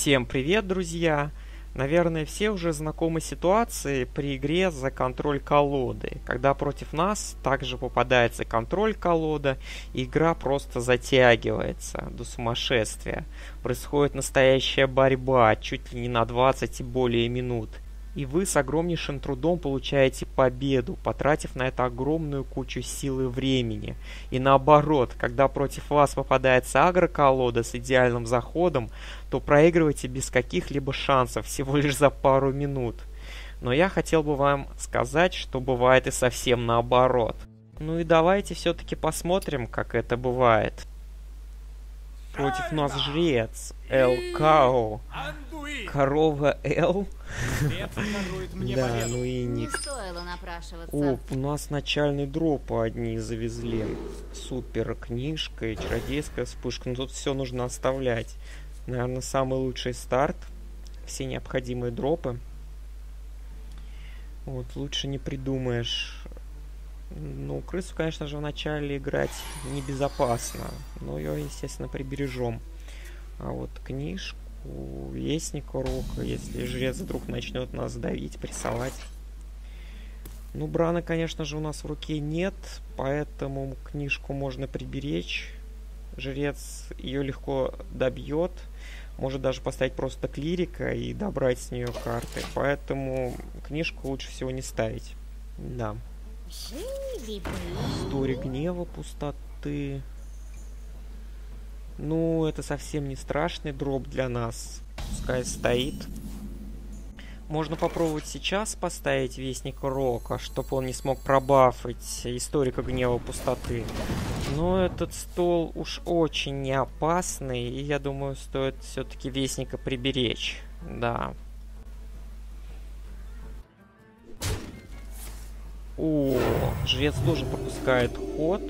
Всем привет, друзья! Наверное, все уже знакомы ситуации при игре за контроль колоды, когда против нас также попадается контроль колода, и игра просто затягивается до сумасшествия. Происходит настоящая борьба, чуть ли не на 20 и более минут. И вы с огромнейшим трудом получаете победу, потратив на это огромную кучу сил и времени. И наоборот, когда против вас попадается агроколода с идеальным заходом, то проигрываете без каких-либо шансов, всего лишь за пару минут. Но я хотел бы вам сказать, что бывает и совсем наоборот. Ну и давайте все-таки посмотрим, как это бывает. Против нас жрец Элкао. Корова Эл? Да, ну и ник. Оп, у нас начальный дроп одни завезли. Супер книжка и чародейская вспышка. Ну тут все нужно оставлять. Наверное, самый лучший старт. Все необходимые дропы. Вот, лучше не придумаешь. Ну, крысу, конечно же, в начале играть небезопасно. Но ее, естественно, прибережем. А вот книжку, вестник урока, если жрец вдруг начнет нас давить, прессовать. Ну, брана, конечно же, у нас в руке нет, поэтому книжку можно приберечь. Жрец ее легко добьет. Может даже поставить просто клирика и добрать с нее карты. Поэтому книжку лучше всего не ставить. Да. История гнева, пустоты. Ну, это совсем не страшный дроп для нас. Пускай стоит. Можно попробовать сейчас поставить вестник рока, чтобы он не смог пробафать историка гнева пустоты. Но этот стол уж очень не опасный, и я думаю, стоит все-таки вестника приберечь. Да. О, жрец тоже пропускает ход.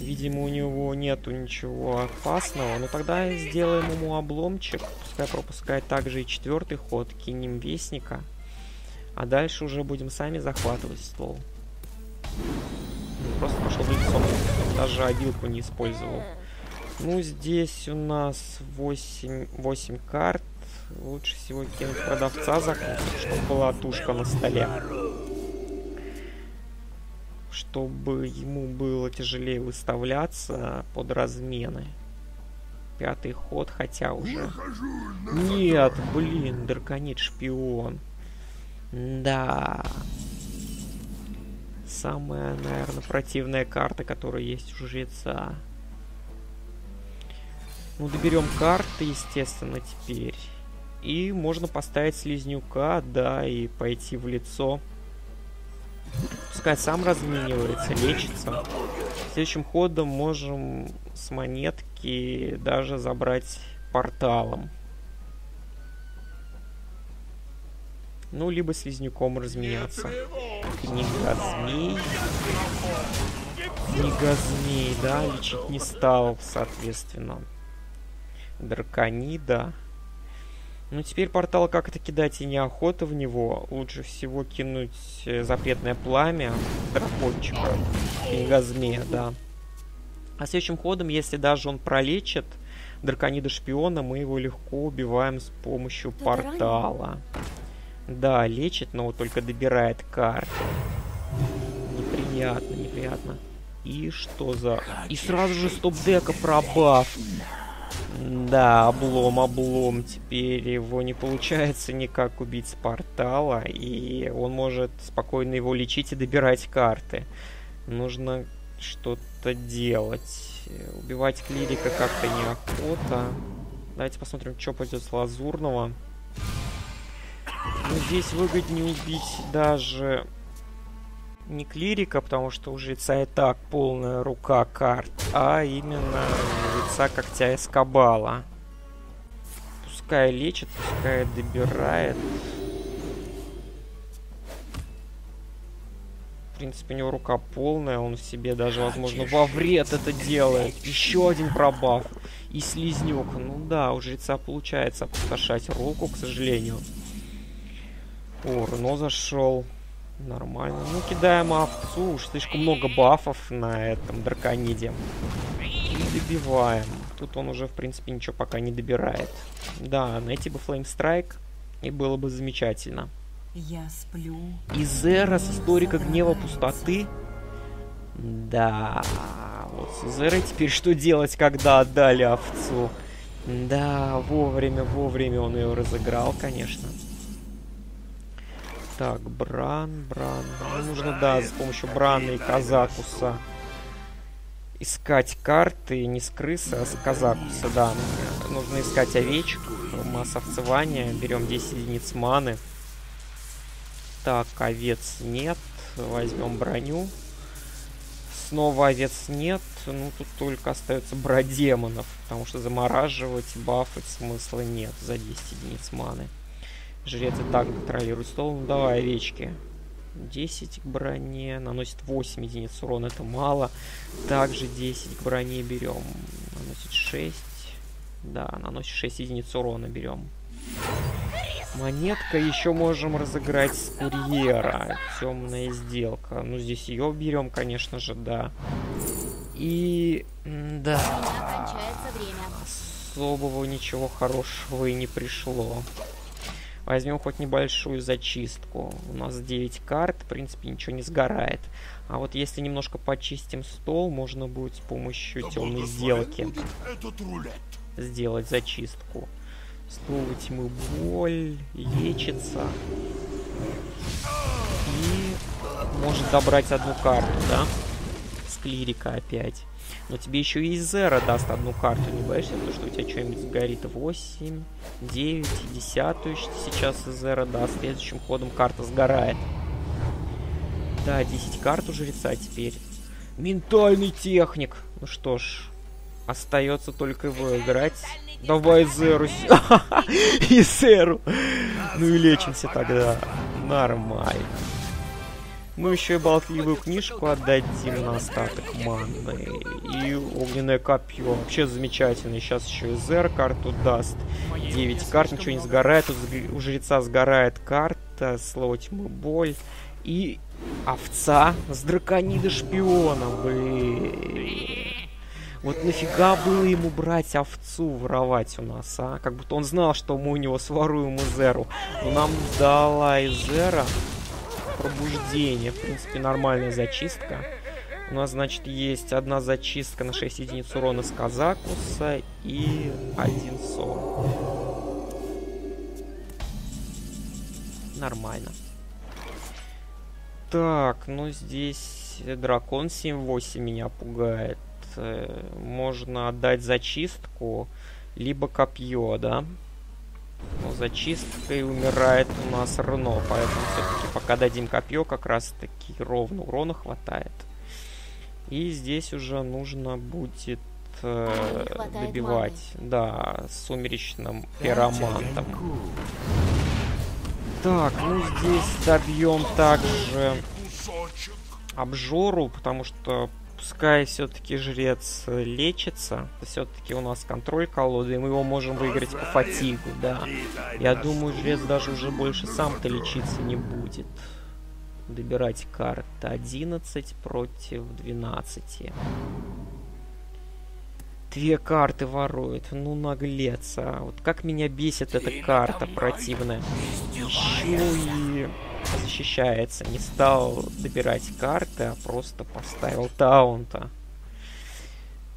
Видимо, у него нету ничего опасного. Но тогда сделаем ему обломчик. Пускай пропускает также и четвертый ход. Кинем вестника. А дальше уже будем сами захватывать стол. Просто пошел лицом. Даже обилку не использовал. Ну, здесь у нас 8 карт. Лучше всего кинуть продавца закусить, чтобы была тушка на столе. Чтобы ему было тяжелее выставляться под размены. Пятый ход, хотя уже... Нет, блин, драконит шпион. Да. Самая, наверное, противная карта, которая есть у жреца. Ну, доберем карты, естественно, теперь. И можно поставить слизнюка, да, и пойти в лицо. Пускай сам разменивается, лечится. Следующим ходом можем с монетки даже забрать порталом. Ну, либо слизняком разменяться. Книга змей. Книга змей, да, лечить не стал, соответственно. Драконида. Ну, теперь портал как-то кидать и неохота в него. Лучше всего кинуть запретное пламя дракончика. Книга змея, да. А следующим ходом, если даже он пролечит драконида шпиона, мы его легко убиваем с помощью портала. Да, лечит, но только добирает карты. Неприятно, неприятно. И что за... И сразу же стоп-дека пробаф. Да, облом. Теперь его не получается никак убить с портала, и он может спокойно его лечить и добирать карты. Нужно что-то делать. Убивать клирика как-то неохота. Давайте посмотрим, что пойдет с лазурного. Ну, здесь выгоднее убить даже не клирика, потому что у жреца и так полная рука карт, а именно жреца когтя Эскобала. Пускай лечит, пускай добирает. В принципе, у него рука полная, он в себе даже, возможно, во вред это делает. Еще один пробаф. И слизнюк. Ну да, у жреца получается опустошать руку, к сожалению. О, Рено зашел. Нормально. Ну, кидаем овцу. Уж слишком много бафов на этом дракониде. И добиваем. Тут он уже, в принципе, ничего пока не добирает. Да, найти бы Флеймстрайк, и было бы замечательно. Я сплю. И Зера с историка гнева пустоты. Да, вот с Зерой теперь что делать, когда отдали овцу? Да, вовремя он ее разыграл, конечно. Так, Бран. Нам нужно, да, с помощью Брана и Казакуса искать карты, не с крысы, а с Казакуса, да. Нужно искать овечек, масса овцевания, берем 10 единиц маны. Так, овец нет, возьмем броню. Снова овец нет, ну тут только остается брать демонов, потому что замораживать, бафать смысла нет за 10 единиц маны. Жрец и так контролирует стол, ну давай овечки. 10 к броне, наносит 8 единиц урона, это мало. Также 10 к броне берем, наносит 6, да, наносит 6 единиц урона берем. Монетка, еще можем разыграть с курьера. Темная сделка. Ну, здесь ее берем, конечно же, да. И... да. Особого ничего хорошего и не пришло. Возьмем хоть небольшую зачистку. У нас 9 карт, в принципе, ничего не сгорает. А вот если немножко почистим стол, можно будет с помощью темной сделки сделать зачистку. Слово тьмы, боль, лечится. И может добрать одну карту, да? С клирика опять. Но тебе еще и Зера даст одну карту. Не боишься, потому что у тебя что-нибудь сгорит? 8, 9, 10 сейчас Зера даст. Следующим ходом карта сгорает. Да, 10 карт у жреца теперь. Ментальный техник. Ну что ж, остается только его играть. Давай Зеру. И Зеру. Ну и лечимся тогда. Нормально. Мы еще и болтливую книжку отдадим на остаток маны. И огненное копье. Вообще замечательно. Сейчас еще и Зер карту даст. 9 карт, ничего не сгорает. У жреца сгорает карта. Слово тьмы, боль. И овца с драконида шпионом. Блин. Вот нафига было ему брать овцу, воровать у нас, а? Как будто он знал, что мы у него своруем Изеру. Но нам дала Изера пробуждение. В принципе, нормальная зачистка. У нас, значит, есть одна зачистка на 6 единиц урона с Казакуса и 1 сон. Нормально. Так, ну здесь дракон 7-8 меня пугает. Можно отдать зачистку, либо копье, да? Но зачисткой умирает у нас Рено, поэтому все-таки пока дадим копье, как раз-таки ровно урона хватает. И здесь уже нужно будет добивать, да, сумеречным пиромантом. Так, ну здесь добьем также обжору, потому что пускай все-таки жрец лечится. Все-таки у нас контроль колоды, и мы его можем выиграть по фатигу, да. Я думаю, жрец даже уже больше сам-то лечиться не будет. Добирать карты. 11 против 12. 2 карты ворует. Ну, наглец. А вот как меня бесит эта карта противная. Еще и защищается. Не стал добирать карты, а просто поставил таунта.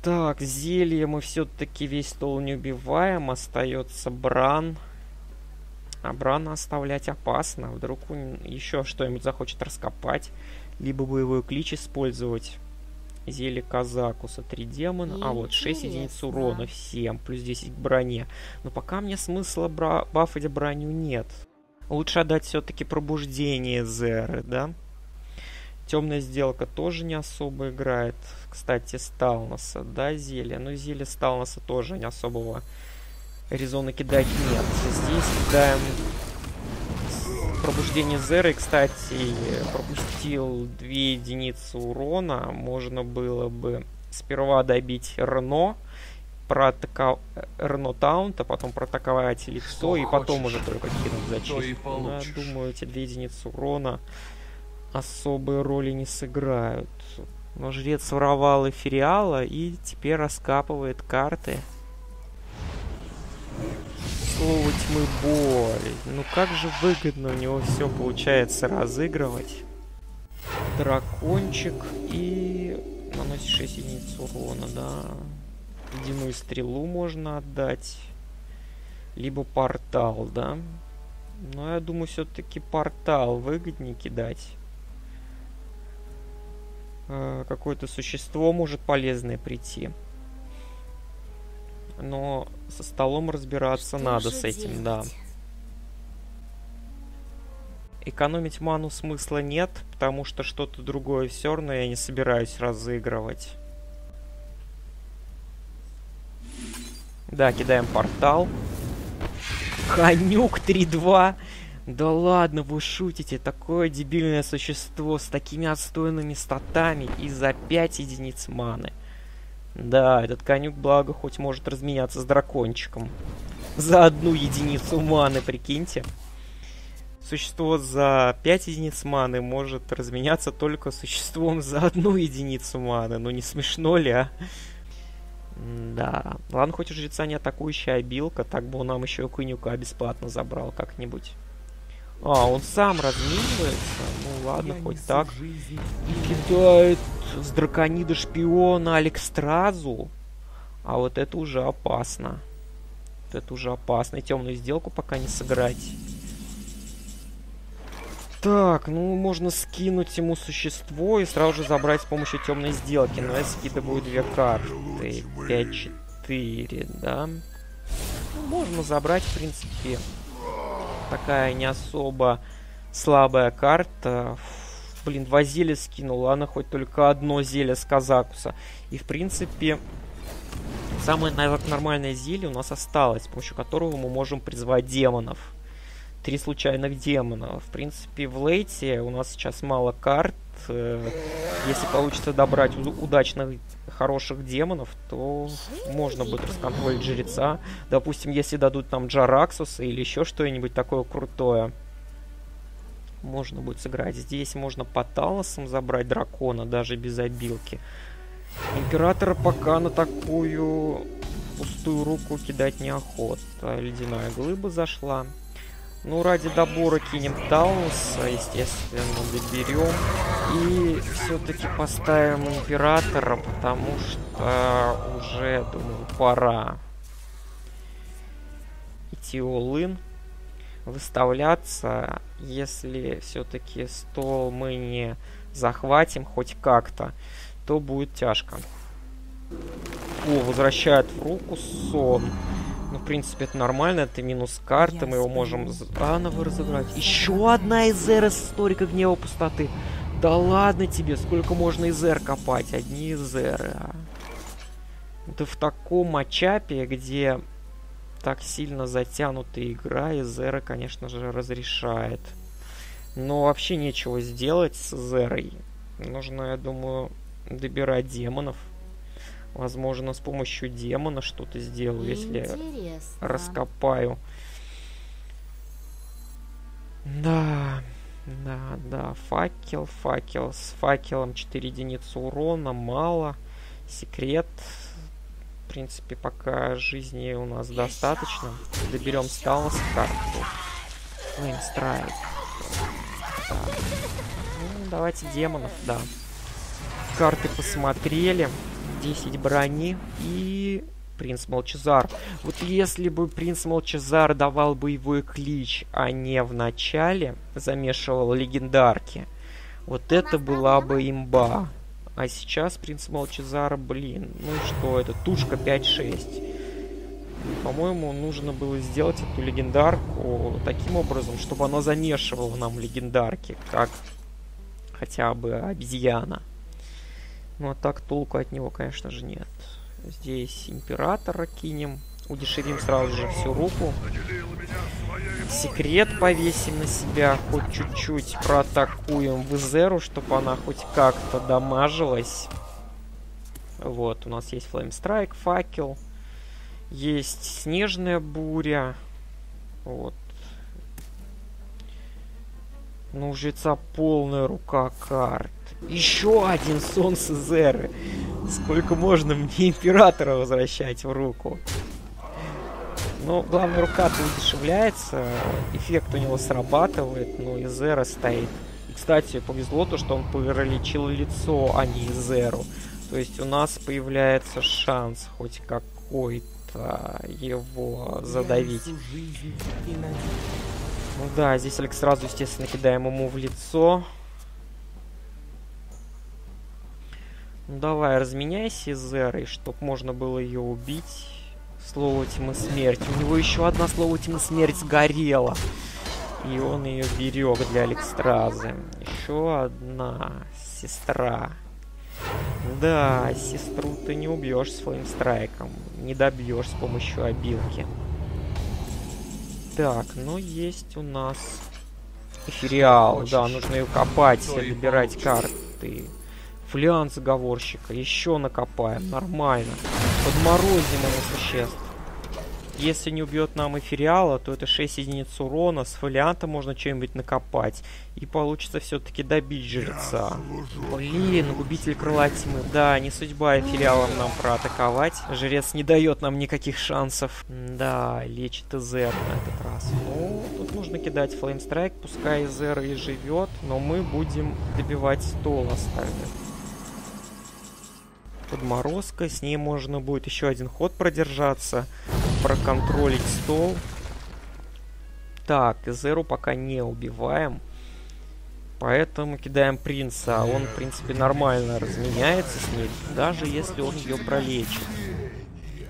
Так, зелье мы все-таки весь стол не убиваем. Остается Бран. А Брана оставлять опасно. Вдруг еще что-нибудь захочет раскопать. Либо боевой клич использовать. Зелье Казакуса, 3 демона. А вот 6 единиц урона всем. Плюс 10 к броне. Но пока мне смысла бафать броню нет. Лучше отдать все-таки пробуждение Зеры, да? Темная сделка тоже не особо играет. Кстати, Сталнаса, да, зелье? Ну, зелье Сталнаса тоже не особого резона кидать нет. Здесь кидаем пробуждение Зеры. Кстати, пропустил 2 единицы урона. Можно было бы сперва добить Рено. Рено таунта, потом протаковать лицо, и потом уже только кинуть зачистку. Да, думаю, эти 2 единицы урона особой роли не сыграют. Но жрец воровал эфириала и теперь раскапывает карты. Слово тьмы боль. Ну как же выгодно у него все получается разыгрывать. Дракончик и... наносит 6 единиц урона, да. Ледяную стрелу можно отдать. Либо портал, да. Но я думаю, все-таки портал выгоднее кидать. Какое-то существо может полезное прийти. Но со столом разбираться надо с этим, да. Экономить ману смысла нет, потому что что-то другое все равно я не собираюсь разыгрывать. Да, кидаем портал. Конюк 3-2. Да ладно, вы шутите. Такое дебильное существо с такими отстойными статами и за 5 единиц маны. Да, этот конюк, благо, хоть может разменяться с дракончиком. За 1 единицу маны, прикиньте. Существо за 5 единиц маны может разменяться только существом за 1 единицу маны. Ну не смешно ли, а? Да. Ладно, хоть у жреца не атакующая обилка, так бы он нам еще и конюка бесплатно забрал как-нибудь. А, он сам разменивается? Ну ладно, хоть так. И кидает с драконида шпиона Алекстразу. А вот это уже опасно. Вот это уже опасно. И темную сделку пока не сыграть. Так, ну можно скинуть ему существо и сразу же забрать с помощью темной сделки. Но я скидываю 2 карты. 5-4, да. Ну, можно забрать, в принципе. Такая не особо слабая карта. Блин, 2 зелья скинула. Она хоть только 1 зелье с Казакуса. И, в принципе, самое нормальное зелье у нас осталось, с помощью которого мы можем призвать демонов. 3 случайных демона. В принципе, в лейте у нас сейчас мало карт. Если получится добрать удачных, хороших демонов, то можно будет расконтролить жреца. Допустим, если дадут нам Джараксуса или еще что-нибудь такое крутое. Можно будет сыграть здесь. Можно по Талосам забрать дракона, даже без обилки. Императора пока на такую пустую руку кидать неохота. Ледяная глыба зашла. Ну, ради добора кинем Талуса, естественно, доберем. И все-таки поставим Императора, потому что уже, думаю, пора идти all-in, выставляться. Если все-таки стол мы не захватим хоть как-то, то будет тяжко. О, возвращает в руку сон. Ну, в принципе, это нормально, это минус карты, мы его можем заново разыграть. Еще одна из Зеры с историка гнева пустоты. Да ладно тебе, сколько можно из Зер копать? Одни из Зеры, а. Это в таком матчапе, где так сильно затянутая игра, и Зера, конечно же, разрешает. Но вообще нечего сделать с Зерой. Нужно, я думаю, добирать демонов. Возможно, с помощью демона что-то сделаю, интересно, если раскопаю. Да, да, да. Факел, факел. С факелом 4 единицы урона. Мало. Секрет. В принципе, пока жизни у нас достаточно. Доберем Сталос карту. Flame Strike. Так. Ну, давайте демонов, да. Карты посмотрели. 10 брони и принц Молчезар. Вот если бы принц Молчезар давал боевой клич, а не в начале замешивал легендарки, вот это была бы имба. А сейчас принц Молчезар, блин, ну что это, тушка 5-6. По-моему, нужно было сделать эту легендарку таким образом, чтобы она замешивала нам легендарки, как хотя бы обезьяна. Ну а так толку от него, конечно же, нет. Здесь Императора кинем. Удешевим сразу же всю руку. Секрет повесим на себя. Хоть чуть-чуть проатакуем в Зеру, чтобы она хоть как-то дамажилась. Вот, у нас есть Flame Strike, факел. Есть снежная буря. Вот. Ну, у жреца полная рука карт. Еще один солнце Зеры. Сколько можно мне императора возвращать в руку? Но главное, рука-то удешевляется, эффект у него срабатывает, но Изера стоит. И, кстати, повезло то, что он повылечил лицо, а не Изеру. То есть у нас появляется шанс хоть какой-то его задавить. Ну да, здесь Алекстразу, естественно, кидаем ему в лицо. Ну давай, разменяйся Изерой, чтоб можно было ее убить. Слово тьмы смерти. У него еще одна слово тьмы смерти сгорела. И он ее берег для Алекстразы. Еще одна сестра. Да, сестру ты не убьешь своим страйком. Не добьешь с помощью обилки. Так, ну есть у нас эфириал. Да, нужно ее копать, добирать карты. Флиант заговорщика. Еще накопаем. Нормально. Подморозим его существ. Если не убьет нам эфириала, то это 6 единиц урона. С фолианта можно что-нибудь накопать. И получится все-таки добить жреца. Блин, губитель крыла тьмы. Да, не судьба эфириалам нам проатаковать. Жрец не дает нам никаких шансов. Да, лечит Эзеру на этот раз. Ну, тут нужно кидать флеймстрайк. Пускай Эзера и живет, но мы будем добивать стол остальных. Подморозка, с ней можно будет еще один ход продержаться, проконтролить стол. Так, Эзеру пока не убиваем, поэтому кидаем принца. Он, в принципе, нормально разменяется с ней, даже если он ее пролечит.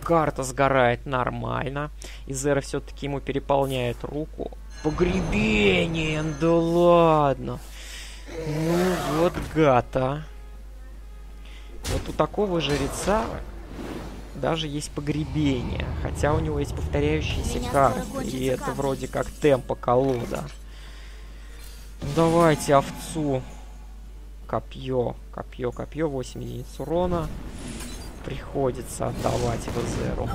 Карта сгорает нормально. Эзера все-таки ему переполняет руку. Погребение, да ладно. Ну вот гад, а. Вот у такого жреца даже есть погребение. Хотя у него есть повторяющиеся карты. И это вроде как темпа колода. Давайте овцу. Копье. Копье, копье. 8 единиц урона. Приходится отдавать в Эзеру.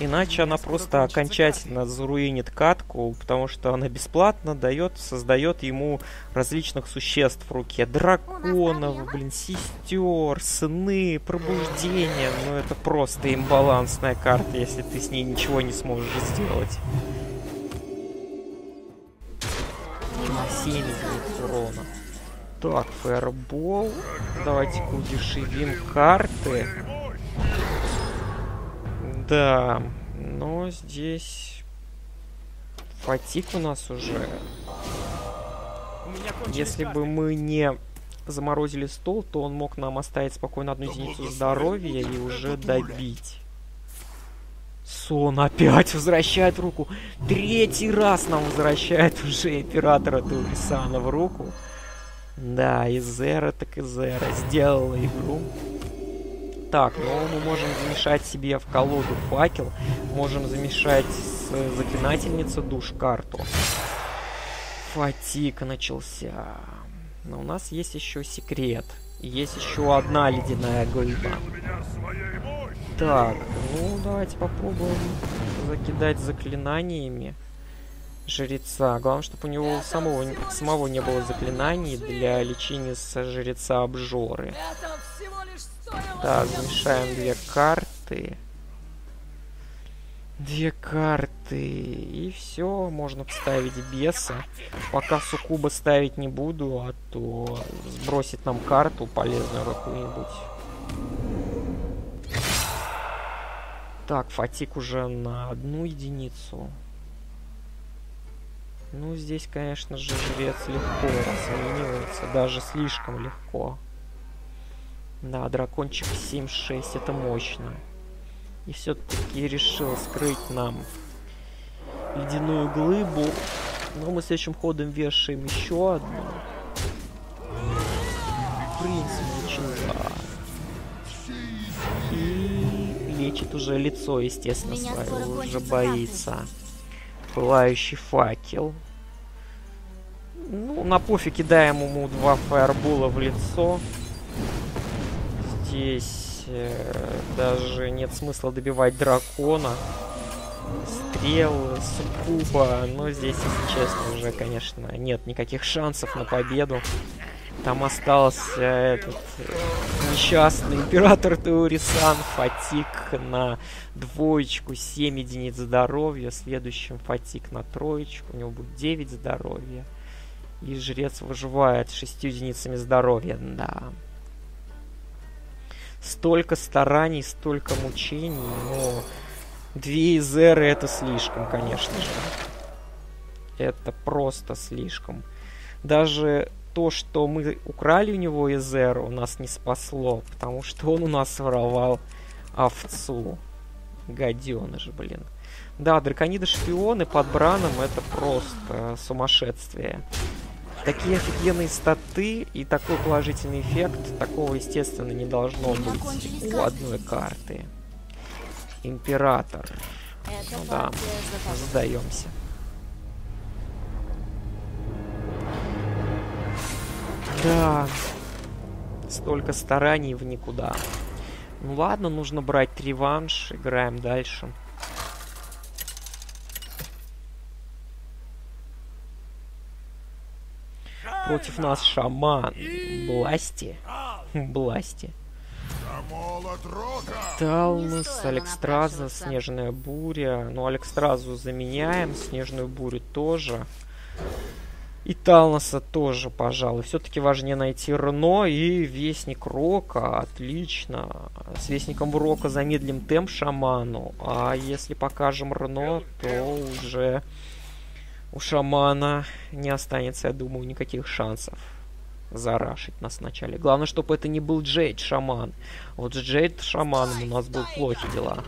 Иначе она просто окончательно заруинит катку, потому что она бесплатно дает, создает ему различных существ в руке. Драконов, блин, сестер, сны, пробуждения. Ну это просто имбалансная карта, если ты с ней ничего не сможешь сделать. 7 единиц урона. Так, фаербол. Давайте-ка удешевим карты. Да, но здесь фатик у нас уже. Если бы мы не заморозили стол, то он мог нам оставить спокойно одну единицу здоровья и уже добить. Сон опять возвращает руку. Третий раз нам возвращает уже императора Турисана в руку. Да, Эзера так Эзера сделала игру. Так, но мы можем замешать себе в колоду факел, можем замешать с заклинательницы душ карту. Фатик начался. Но у нас есть еще секрет. Есть еще одна ледяная глыба. Так, ну давайте попробуем закидать заклинаниями жреца. Главное, чтобы у него самого не было заклинаний для лечения с жреца обжоры. Да, замешаем две карты. Две карты. И все, можно поставить беса. Пока суккуба ставить не буду, а то сбросит нам карту полезную какую-нибудь. Так, фатик уже на одну единицу. Ну, здесь, конечно же, жрец легко разменивается. Даже слишком легко. Да, дракончик 7-6, это мощно. И все-таки решил скрыть нам ледяную глыбу. Но мы следующим ходом вешаем еще одну. Принц Молчезар. И лечит уже лицо, естественно, свое. Уже боится. Пылающий факел. Ну, на пофиг, кидаем ему два фаербола в лицо. Здесь даже нет смысла добивать дракона. Стрелы, суккуба. Но здесь, если честно, уже, конечно, нет никаких шансов на победу. Там остался этот несчастный император Турисан. Фатик на двоечку, 7 единиц здоровья. Следующим фатик на троечку. У него будет 9 здоровья. И жрец выживает 6 единицами здоровья. Да. Столько стараний, столько мучений, но 2 Зеры это слишком, конечно же. Это просто слишком. Даже то, что мы украли у него из Зеру, нас не спасло, потому что он у нас воровал овцу. Гаденыш, блин. Да, дракониды-шпионы под браном это просто сумасшествие. Такие офигенные статы и такой положительный эффект, такого, естественно, не должно быть у одной карты. Император. Ну да, сдаемся. Да, столько стараний в никуда. Ну ладно, нужно брать реванш, играем дальше. Против нас шаман. Бласти. Бласти. Талмус, Алекстраза, снежная буря. Ну, Алекстразу заменяем, снежную бурю тоже. И Талнаса тоже, пожалуй. Все-таки важнее найти Рено и Вестник Рока. Отлично. С Вестником Рока замедлим темп шаману. А если покажем Рено, то уже у шамана не останется, я думаю, никаких шансов зарашить нас вначале. Главное, чтобы это не был Джейд шаман. Вот с Джейд шаманом у нас будут плохи дела.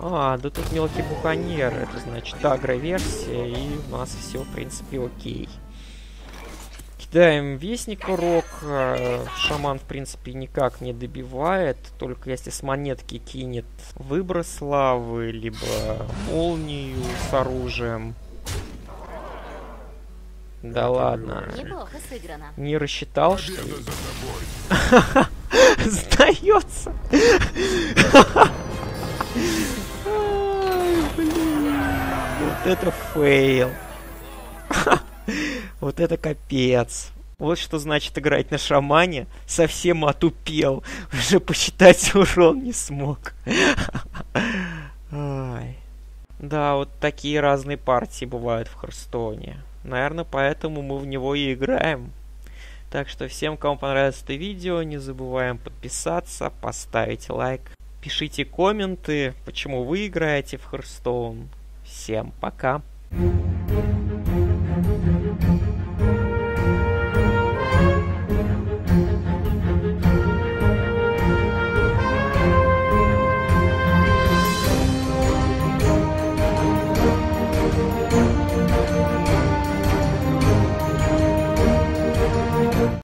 А, да тут мелкий буканьер. Это значит агроверсия. И у нас все, в принципе, окей. Кидаем вестник урок. Шаман, в принципе, никак не добивает. Только если с монетки кинет выброс славы, либо молнию с оружием. Да ладно. Не рассчитал, что ли? Сдается. Вот это фейл. Вот это капец. Вот что значит играть на шамане. Совсем отупел. Уже посчитать урон не смог. Ой. Да, вот такие разные партии бывают в Hearthstone. Наверное, поэтому мы в него и играем. Так что всем, кому понравилось это видео, не забываем подписаться, поставить лайк. Пишите комменты, почему вы играете в Hearthstone. Всем пока.